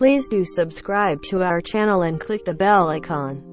Please do subscribe to our channel and click the bell icon.